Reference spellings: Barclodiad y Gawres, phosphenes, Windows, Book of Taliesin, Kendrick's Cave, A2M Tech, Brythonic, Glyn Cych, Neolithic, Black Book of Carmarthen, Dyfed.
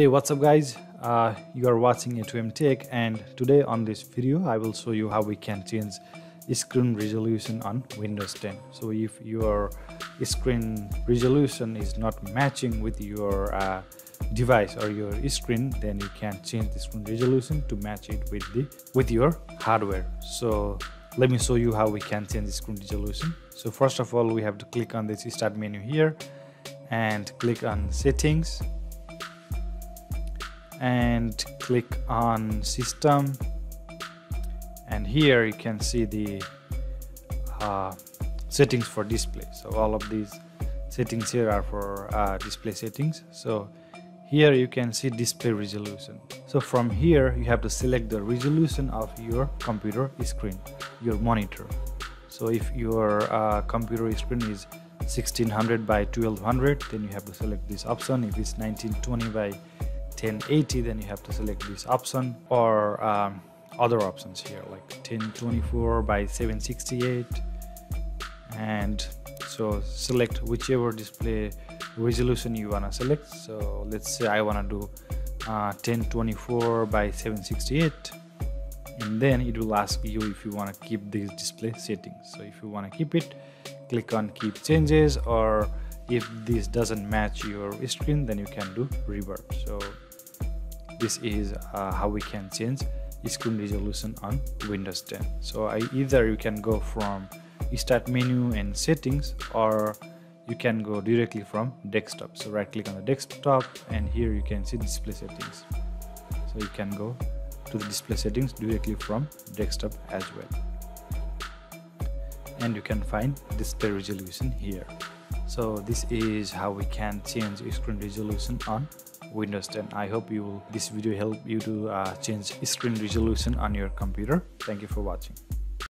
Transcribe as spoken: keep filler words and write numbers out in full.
Hey, what's up guys, uh, you are watching A two M Tech, and today on this video I will show you how we can change screen resolution on Windows ten. So if your screen resolution is not matching with your uh, device or your screen, then you can change the screen resolution to match it with the with your hardware. So let me show you how we can change the screen resolution. So first of all, we have to click on this start menu here and click on settings and click on system, and here you can see the uh, settings for display. So all of these settings here are for uh, display settings. So here you can see display resolution. So from here you have to select the resolution of your computer screen, your monitor. So if your uh, computer screen is sixteen hundred by twelve hundred, then you have to select this option. If it's nineteen twenty by ten eighty, then you have to select this option, or um, other options here like ten twenty-four by seven sixty-eight, and so select whichever display resolution you want to select. So let's say I want to do uh, ten twenty-four by seven sixty-eight, and then it will ask you if you want to keep these display settings. So if you want to keep it, click on keep changes, or if this doesn't match your screen, then you can do revert. So this is uh, how we can change screen resolution on Windows ten. So I, either you can go from start menu and settings, or you can go directly from desktop. So right click on the desktop, and here you can see display settings. So you can go to the display settings directly from desktop as well, and you can find display resolution here. So this is how we can change screen resolution on Windows ten. I hope you will, this video help you to uh, change screen resolution on your computer. Thank you for watching.